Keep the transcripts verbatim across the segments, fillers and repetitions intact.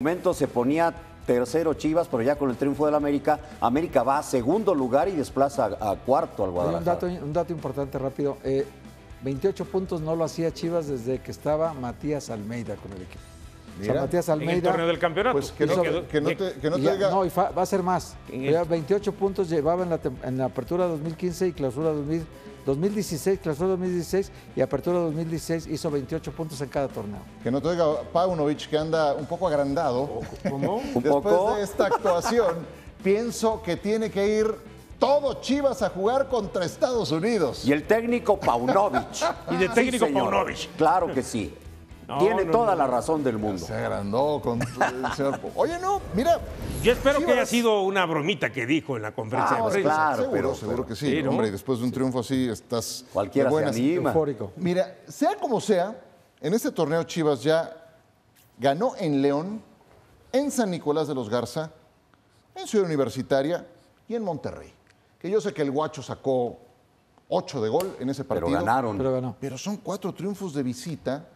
Momento se ponía tercero Chivas, pero ya con el triunfo del América, América va a segundo lugar y desplaza a, a cuarto al Guadalajara. Un dato, un dato importante rápido, eh, veintiocho puntos no lo hacía Chivas desde que estaba Matías Almeida con el equipo. Mira, o sea, Matías Almeida, en el torneo del campeonato. Pues que, hizo, no, que no te, que no te ya, diga... No, y fa, va a ser más. Ya veintiocho puntos llevaba en la, en la apertura dos mil quince y clausura dos mil dieciséis, clausura dos mil dieciséis y apertura dos mil dieciséis, hizo veintiocho puntos en cada torneo. Que no te diga Paunovic, que anda un poco agrandado. ¿Cómo? Después poco? de esta actuación, pienso que tiene que ir... todo Chivas a jugar contra Estados Unidos. Y el técnico Paunovic. Y de técnico sí, Paunovic. Claro que sí. No, Tiene no, toda no, la no. razón del mundo. Se agrandó con el señor. Oye, no, mira. Yo espero Chivas... que haya sido una bromita que dijo en la conferencia ah, de prensa. Claro, seguro, pero, seguro que sí. Pero, hombre, y después de un triunfo así estás... Cualquiera buenas, se anima. Eufórico. Mira, sea como sea, en este torneo Chivas ya ganó en León, en San Nicolás de los Garza, en Ciudad Universitaria y en Monterrey. Que yo sé que el Guacho sacó ocho de gol en ese partido. Pero ganaron. Pero, ganó. pero son cuatro triunfos de visita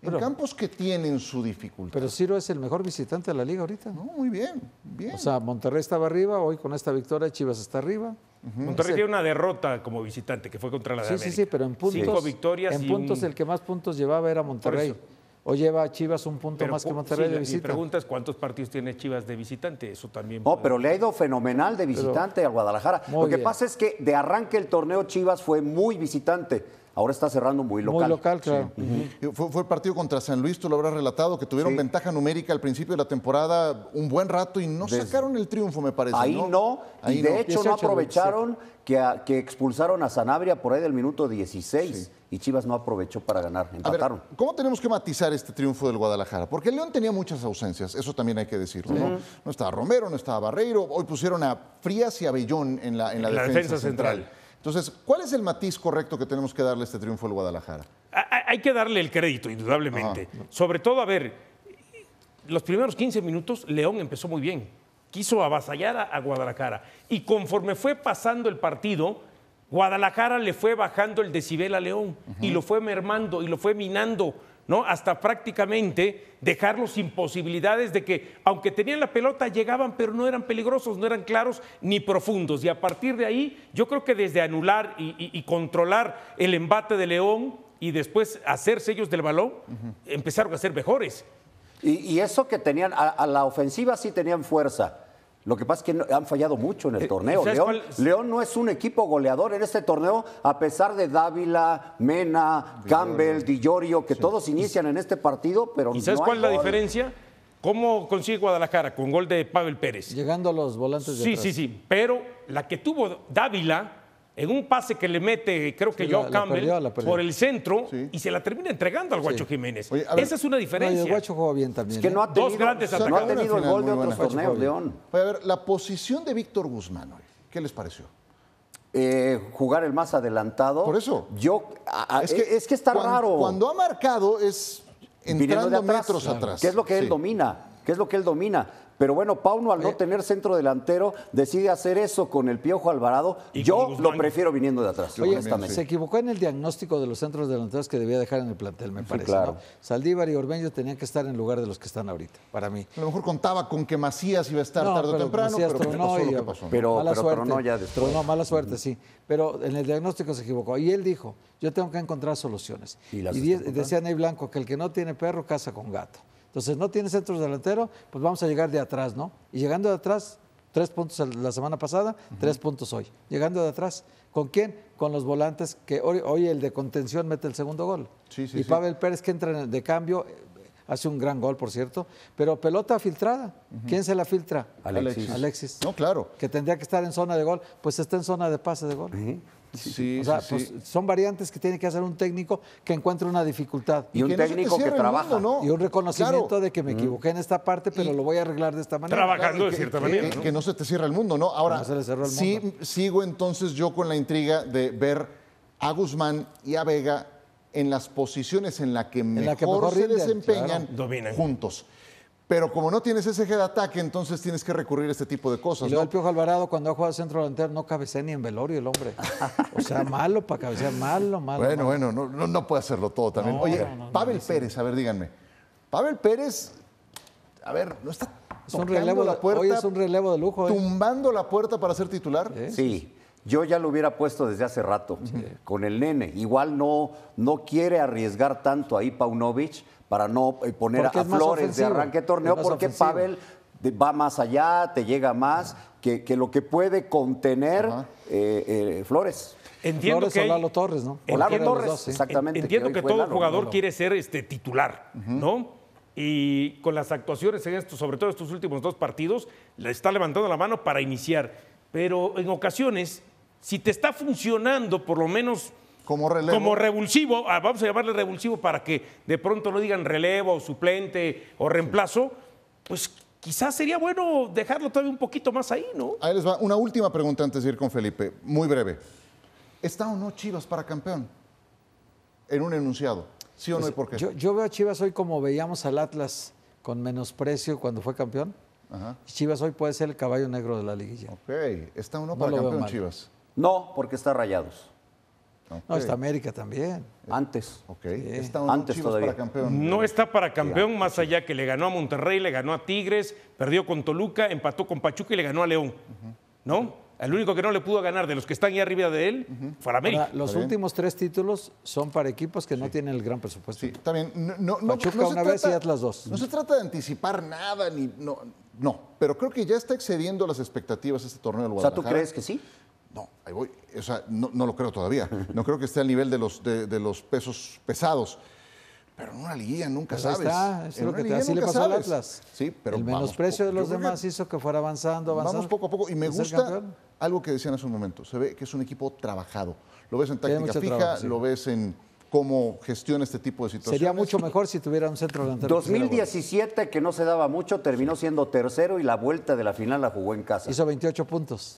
en pero, campos que tienen su dificultad. Pero Ciro es el mejor visitante de la liga ahorita. No, muy bien, bien. O sea, Monterrey estaba arriba, hoy con esta victoria Chivas está arriba. Uh-huh. Monterrey tiene una derrota como visitante que fue contra la de sí, América. Sí, sí, pero en puntos, Cinco victorias en y puntos un... el que más puntos llevaba era Monterrey. O lleva a Chivas un punto pero, más que Monterrey sí, de visitante. Mi pregunta es cuántos partidos tiene Chivas de visitante, eso también... No, pero le ha ido fenomenal de visitante pero, a Guadalajara. Lo que bien. pasa es que de arranque el torneo Chivas fue muy visitante, ahora está cerrando muy local. Muy local, claro. Sí. Uh -huh. fue, fue el partido contra San Luis, tú lo habrás relatado, que tuvieron sí. ventaja numérica al principio de la temporada un buen rato y no Desde... sacaron el triunfo, me parece. Ahí no, no ahí y de no. hecho dieciocho, no aprovecharon que, a, que expulsaron a Sanabria por ahí del minuto dieciséis. Sí. Y Chivas no aprovechó para ganar, empataron. A ver, ¿cómo tenemos que matizar este triunfo del Guadalajara? Porque el León tenía muchas ausencias, eso también hay que decirlo, ¿no? Sí. No estaba Romero, no estaba Barreiro, hoy pusieron a Frías y a Bellón en la, en la, en defensa, la defensa central. central. Entonces, ¿cuál es el matiz correcto que tenemos que darle a este triunfo del Guadalajara? Hay que darle el crédito, indudablemente. Ajá. Sobre todo, a ver, los primeros quince minutos León empezó muy bien, quiso avasallar a Guadalajara y conforme fue pasando el partido... Guadalajara le fue bajando el decibel a León uh-huh. y lo fue mermando y lo fue minando, ¿no? Hasta prácticamente dejarlos sin posibilidades de que, aunque tenían la pelota, llegaban, pero no eran peligrosos, no eran claros ni profundos. Y a partir de ahí, yo creo que desde anular y, y, y controlar el embate de León y después hacerse ellos del balón, uh-huh. empezaron a ser mejores. Y, y eso que tenían, a, a la ofensiva sí tenían fuerza. Lo que pasa es que han fallado mucho en el torneo. León, León no es un equipo goleador en este torneo, a pesar de Dávila, Mena, Campbell, Dillorio, que sí. todos inician en este partido, pero no. ¿Y sabes no cuál es la diferencia? ¿Cómo consigue Guadalajara? Con gol de Pavel Pérez. Llegando a los volantes de Sí, atrás. sí, sí. Pero la que tuvo Dávila, en un pase que le mete, creo que sí, yo, la, Campbell, la perdió, la perdió. por el centro sí. y se la termina entregando al Guacho sí. Jiménez. Oye, ver, esa es una diferencia. No, el Guacho jugó bien también. Es que ¿eh? no ha tenido, Dos grandes o sea, no ha tenido el gol de otros torneos, León. Oye, a ver, la posición de Víctor Guzmán, ¿qué les pareció? Eh, jugar el más adelantado. Por eso. Yo, a, a, es, que, es que está cuando, raro. Cuando ha marcado es entrando atrás, metros claro. atrás. ¿Qué es lo que él sí. domina? ¿Qué es lo que él domina? Pero bueno, Pauno, al no eh. tener centro delantero, decide hacer eso con el Piojo Alvarado. Yo lo prefiero viniendo de atrás. Oye, honestamente. Se equivocó en el diagnóstico de los centros delanteros que debía dejar en el plantel, me sí, parece. Claro. ¿no? Saldívar y Orbeño tenían que estar en lugar de los que están ahorita, para mí. A lo mejor contaba con que Macías iba a estar no, tarde o temprano, Macías pero tronó, pasó y, lo que pasó. Pero, mala pero suerte, tronó ya después. Tronó, mala suerte, sí. Pero en el diagnóstico se equivocó. Y él dijo, yo tengo que encontrar soluciones. Y, las y las decía Ney Blanco que el que no tiene perro, caza con gato. Entonces, no tiene centros delanteros, pues vamos a llegar de atrás, ¿no? Y llegando de atrás, tres puntos la semana pasada, uh-huh. tres puntos hoy. Llegando de atrás, ¿con quién? Con los volantes, que hoy, hoy el de contención mete el segundo gol. Sí, sí, y sí. Pavel Pérez, que entra de cambio, hace un gran gol, por cierto, pero pelota filtrada. Uh-huh. ¿Quién se la filtra? Alexis. Alexis. No, claro. Que tendría que estar en zona de gol, pues está en zona de pase de gol. Uh-huh. Sí, o sea, sí, pues sí. son variantes que tiene que hacer un técnico que encuentre una dificultad. Y, y un técnico que trabaja. Mundo, ¿no? Y un reconocimiento claro. de que me equivoqué en esta parte, pero y lo voy a arreglar de esta manera. Trabajando claro, de que, cierta que, manera. Que, ¿no? que no se te cierra el mundo, ¿no? Ahora, no se le cerró el sí, mundo. sigo entonces yo con la intriga de ver a Guzmán y a Vega en las posiciones en las que, en la que mejor se desempeñan claro. juntos. Pero como no tienes ese eje de ataque, entonces tienes que recurrir a este tipo de cosas. Y luego ¿no? el Piojo Alvarado, cuando ha jugado centro delantero, no cabecea ni en velorio el hombre. O sea, malo para cabecear, malo, malo. Bueno, malo. bueno, no, no puede hacerlo todo también. No, Oye, no, no, Pavel no, no, Pérez, sí. a ver, díganme. Pavel Pérez a ver, no está tocando la puerta. Hoy es un relevo de lujo. ¿Eh? ¿Tumbando la puerta para ser titular? Sí. sí. Yo ya lo hubiera puesto desde hace rato sí. con el nene. Igual no, no quiere arriesgar tanto ahí Paunovic para no poner porque a Flores ofensivo, de arranque torneo, porque ofensivo. Pavel va más allá, te llega más que, que lo que puede contener eh, eh, Flores. Entiendo Flores que o Lalo Torres, ¿no? Entiendo, Torres, dos, sí. exactamente. Entiendo que, que todo Lalo, jugador Lalo. quiere ser este titular, uh-huh. ¿no? Y con las actuaciones en estos, sobre todo estos últimos dos partidos, le está levantando la mano para iniciar. Pero en ocasiones, si te está funcionando, por lo menos como relevo, como revulsivo, vamos a llamarle revulsivo para que de pronto no digan relevo, o suplente o reemplazo, sí. pues quizás sería bueno dejarlo todavía un poquito más ahí, ¿no? Ahí les va una última pregunta antes de ir con Felipe, muy breve. ¿Está o no Chivas para campeón? En un enunciado. ¿Sí o pues no y por qué? Yo, yo veo a Chivas hoy como veíamos al Atlas con menosprecio cuando fue campeón. Ajá. Chivas hoy puede ser el caballo negro de la liguilla. Ok. ¿Está o no para campeón Chivas? No, porque está Rayados. Okay. No, está América también. Antes. Ok. Sí. ¿Está o no Antes Chivas todavía. para campeón? No está para campeón, sí, más sí. allá que le ganó a Monterrey, le ganó a Tigres, perdió con Toluca, empató con Pachuca y le ganó a León. Uh-huh. ¿No? El único que no le pudo ganar de los que están ahí arriba de él uh-huh. fue a América. Ahora, los últimos tres títulos son para equipos que sí. no tienen el gran presupuesto. Sí, también. No, no, Pachuca no, no una se vez trata, y Atlas dos. No se trata de anticipar nada, ni no, no, pero creo que ya está excediendo las expectativas este torneo del Guadalajara. O sea, ¿tú crees que sí? No, ahí voy. O sea, no, no lo creo todavía. No creo que esté al nivel de los, de, de los pesos pesados. Pero en una liguilla nunca pues sabes. Está, es en lo que te así le pasó al Atlas. Sí, pero el menosprecio de los demás hizo que fuera avanzando, avanzando. Vamos poco a poco. Y me gusta algo que decían hace un momento. Se ve que es un equipo trabajado. Lo ves en táctica fija, trabajo, sí. lo ves en cómo gestiona este tipo de situaciones. Sería mucho mejor si tuviera un centro delantero. dos mil diecisiete, que no se daba mucho, terminó siendo tercero y la vuelta de la final la jugó en casa. Hizo veintiocho puntos.